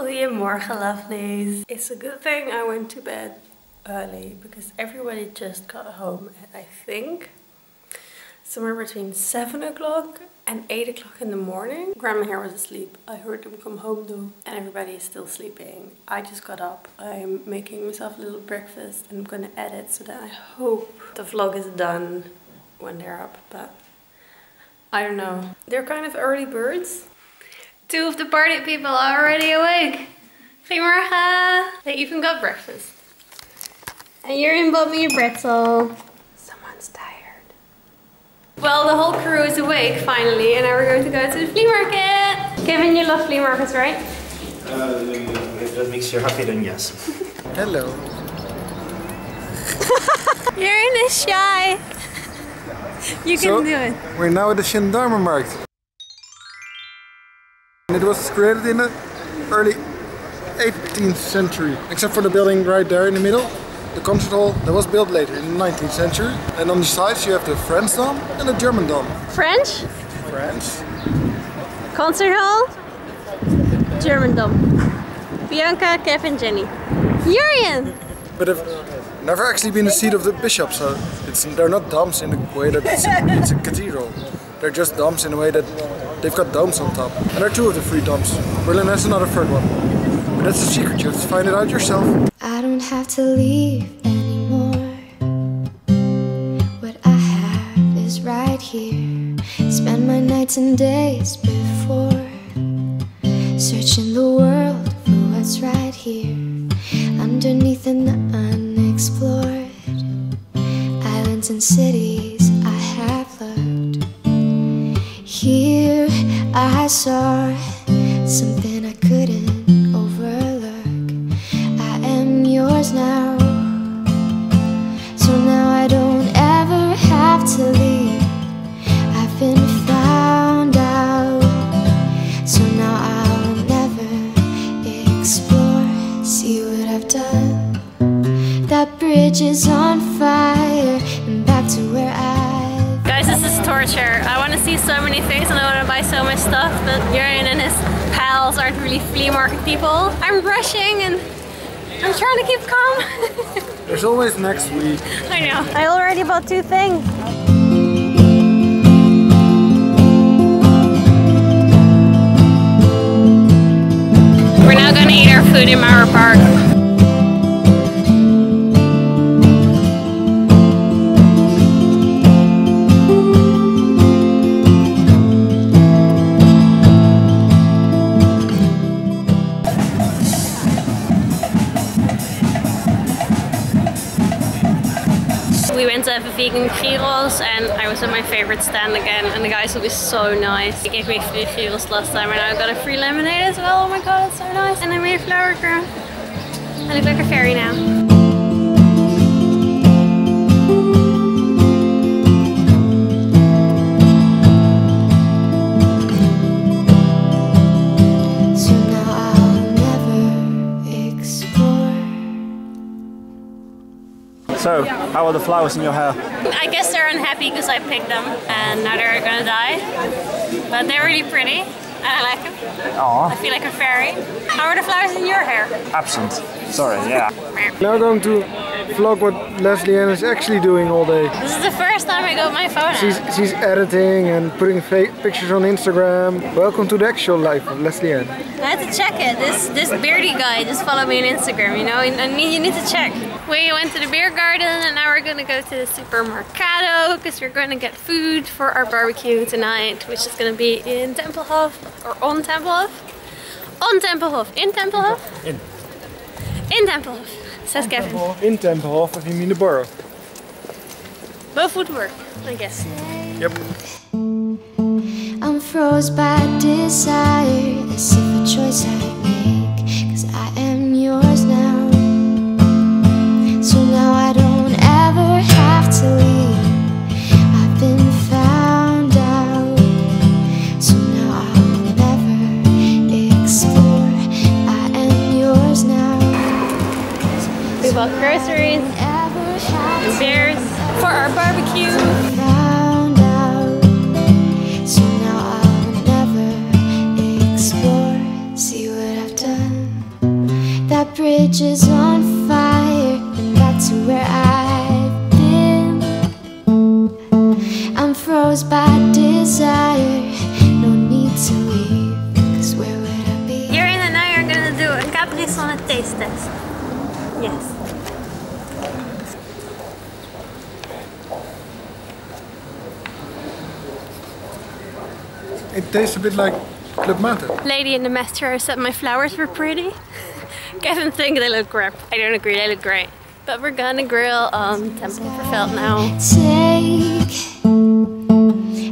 Goedemorgen, lovelies. It's a good thing I went to bed early because everybody just got home at, I think, somewhere between 7 o'clock and 8 o'clock in the morning. Grandma here was asleep. I heard them come home though, and everybody is still sleeping. I just got up. I'm making myself a little breakfast and I'm gonna edit so that I hope the vlog is done when they're up, but I don't know. They're kind of early birds. Two of the party people are already awake. Goedemorgen. They even got breakfast. And Jurjen bought me a pretzel. Someone's tired. Well, the whole crew is awake finally, and now we're going to go to the flea market. Kevin, you love flea markets, right? If that makes you happy, then yes. Hello. Jurjen is shy. You can do it. We're now at the Gendarmenmarkt. It was created in the early 18th century, except for the building right there in the middle, the concert hall, that was built later in the 19th century. And on the sides you have the French Dom and the German Dom. French? French. Concert hall, German Dom. Bianca, Kevin, Jenny. Jurjen! But I've never actually been the seat of the bishop, so they're not doms in the way that it's a cathedral. They're just doms in the way that they've got domes on top. And there are two of the three domes. Berlin has another third one. But that's the secret, you have to find it out yourself. I don't have to leave anymore. What I have is right here. Spend my nights and days before. Searching the world for what's right here. Underneath and unexplored. Islands and cities I have loved. Here I saw something I couldn't overlook. I am yours now, so now I don't ever have to leave. I've been found out, so now I'll never explore. See what I've done. That bridge is on fire, and back to where This is torture. I want to see so many things and I want to buy so much stuff, but Jurjen and his pals aren't really flea market people. I'm rushing and I'm trying to keep calm. There's always next week. I know. I already bought two things. We're now gonna eat our food in Mauer Park. Have a vegan gyros, and I was at my favorite stand again, and the guys will be so nice. They gave me free gyros last time and I got a free lemonade as well. Oh my god, it's so nice. And I made a flower crown. I look like a fairy now. So now I'll never explore. So how are the flowers in your hair? I guess they're unhappy because I picked them and now they're gonna die. But they're really pretty and I like them. Aww. I feel like a fairy. How are the flowers in your hair? Absent. Sorry, yeah. Now going to vlog what Leslie Ann is actually doing all day. This is the first time I got my phone out. She's editing and putting pictures on Instagram. Welcome to the actual life of Leslie Ann. I had to check it. This beardy guy just followed me on Instagram, you know, and you need to check. We went to the beer garden and now we're gonna go to the supermercado because we're gonna get food for our barbecue tonight, which is gonna be in Tempelhof or on Tempelhof. On Tempelhof. In Tempelhof? In Tempelhof, says Kevin. In Tempelhof, if you mean the borough. Both would work, I guess. Yep. I'm froze by desire, as if a choice I make, cause I am yours now. So now I don't ever have to leave. I've been found out, so now I'll never explore. I am yours now. We bought groceries and beers for our barbecue. Found out, so now I'll never explore. See what I've done. bridge is on fire, and that's where I've been. I'm froze by desire, no need to leave, cause where would I be? Jurjen and I are gonna do a Capri Sun taste test. Yes. It tastes a bit like Club Mate. Lady in the metro said my flowers were pretty. Kevin thinks they look crap. I don't agree, they look great. But we're gonna grill Tempelhof now. Take,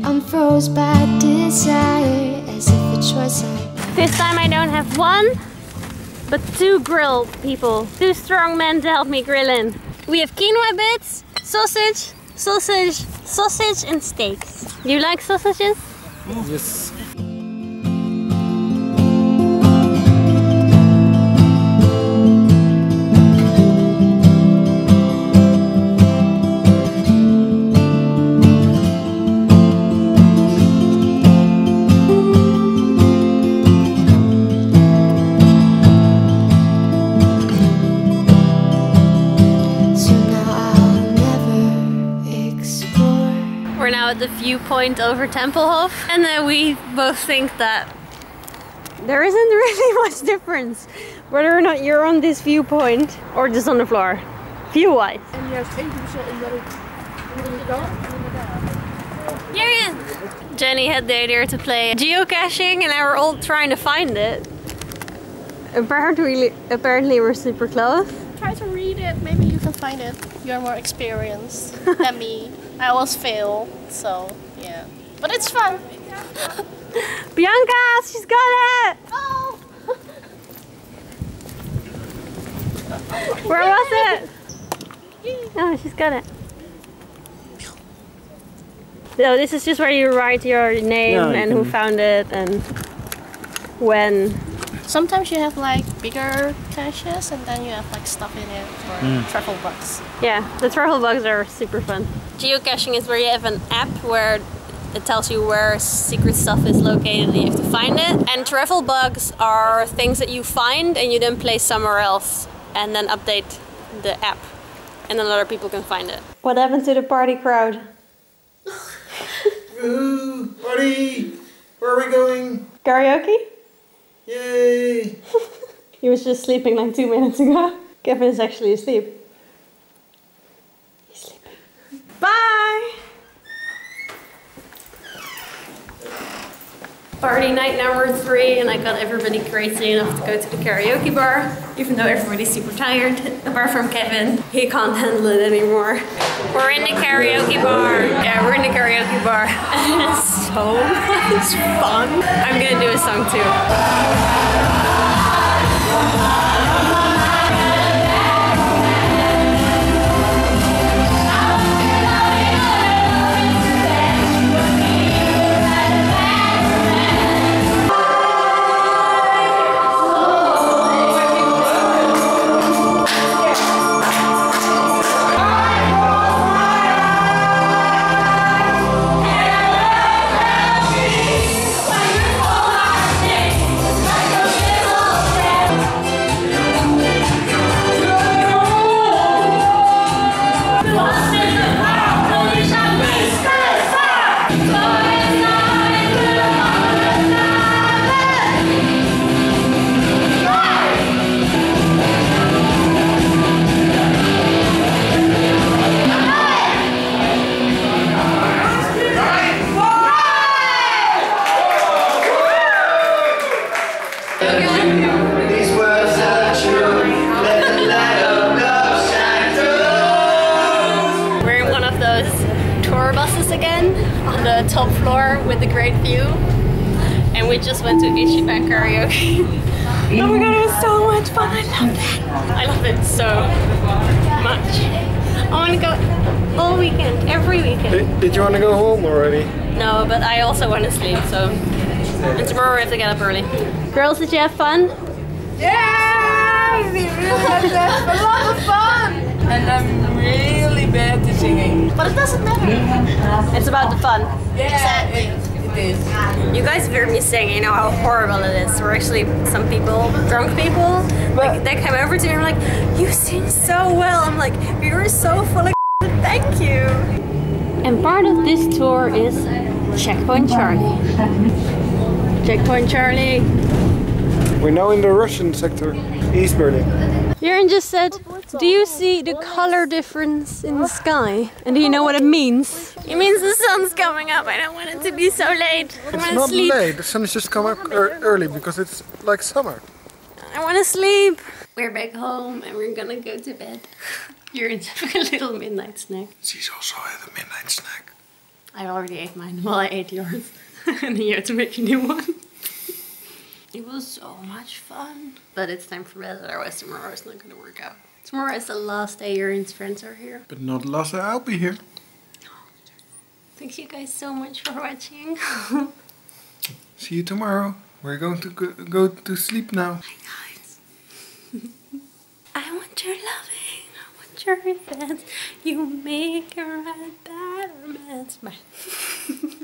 I'm froze by desire, as if a choice I... This time I don't have one, but two grill people. Two strong men to help me grill in. We have quinoa bits, sausage, sausage, sausage and steaks. You like sausages? Yes. We're now at the viewpoint over Tempelhof, and then we both think that there isn't really much difference whether or not you're on this viewpoint or just on the floor, view-wise. And you have two people in the dark. Jurjen! Jenny had the idea to play geocaching, and now we're all trying to find it. Apparently we're super close. Try to read it, maybe you can find it. You're more experienced than me. I always fail, so yeah. But it's fun! Bianca! She's got it! Oh! Where was it? Oh, she's got it. No, this is just where you write your name and who found it and when. Sometimes you have like bigger caches and then you have like stuff in it or truffle bugs. Yeah, the truffle bugs are super fun. Geocaching is where you have an app where it tells you where secret stuff is located and you have to find it. And travel bugs are things that you find and you then place somewhere else and then update the app. And then other people can find it. What happened to the party crowd? Ooh, party! Where are we going? Karaoke? Yay! He was just sleeping like 2 minutes ago. Kevin is actually asleep. Bye! Party night number 3, and I got everybody crazy enough to go to the karaoke bar. Even though everybody's super tired, apart from Kevin. He can't handle it anymore. We're in the karaoke bar. Yeah, we're in the karaoke bar. And it's so much fun. I'm gonna do a song too. Top floor with a great view, and we just went to Ichiban karaoke. Oh my god, it was so much fun! I love it so much. I want to go all weekend, every weekend. Did you want to go home already? No, but I also want to sleep, so and tomorrow we have to get up early. Girls, did you have fun? Yeah! We really had a lot of fun! And I'm really bad at singing. But it doesn't matter. It's about the fun. Yeah, exactly. It is. You guys were missing, you know, how horrible it is. We're actually some people, drunk people, like, they came over to me and were like, you sing so well. I'm like, you were so full of thank you. And part of this tour is Checkpoint Charlie. Checkpoint Charlie. We're now in the Russian sector, East Berlin. Jurjen just said, do you see the color difference in the sky? And do you know what it means? It means the sun's coming up. I don't want it to be so late. It's not sleep. Late, the sun is just coming up early because it's like summer. I want to sleep. We're back home and we're gonna go to bed. Jurjen's having a little midnight snack. She's also had a midnight snack. I already ate mine. Well, I ate yours. And you had to make a new one. It was so much fun. But it's time for bed, otherwise tomorrow it's not gonna work out. Tomorrow is the last day Jurjen's friends are here. But not the last day I'll be here. Thank you guys so much for watching. See you tomorrow. We're going to go to sleep now. Hi guys. I want your loving. I want your revenge. You make a right bad romance. Bye.